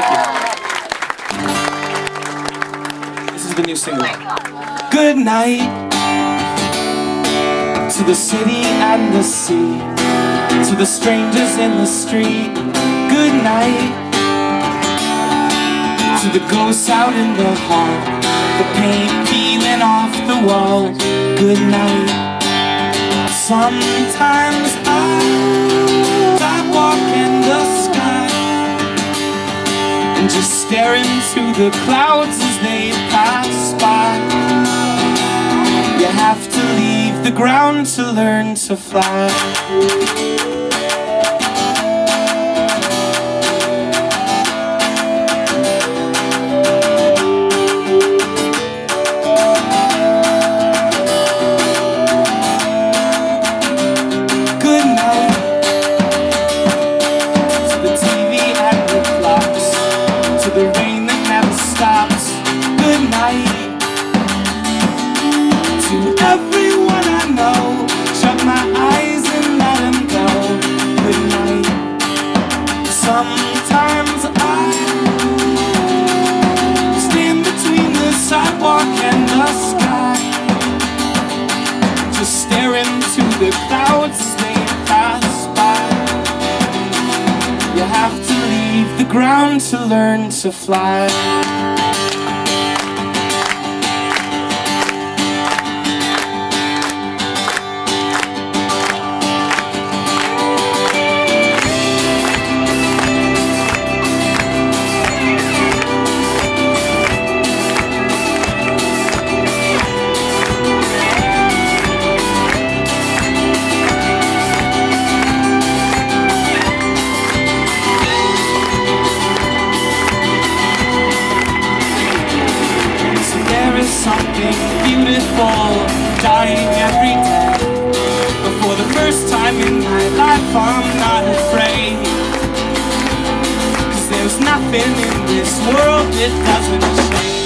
Thank you. This is the new single. Good night to the city and the sea, to the strangers in the street. Good night to the ghosts out in the hall, the paint peeling off the wall. Good night. Sometimes I walk in the sky and just stare into the clouds as they pass by. You have to leave the ground to learn to fly. The clouds, they pass by. You have to leave the ground to learn to fly. Dying every day. But for the first time in my life, I'm not afraid, 'cause there's nothing in this world that doesn't change.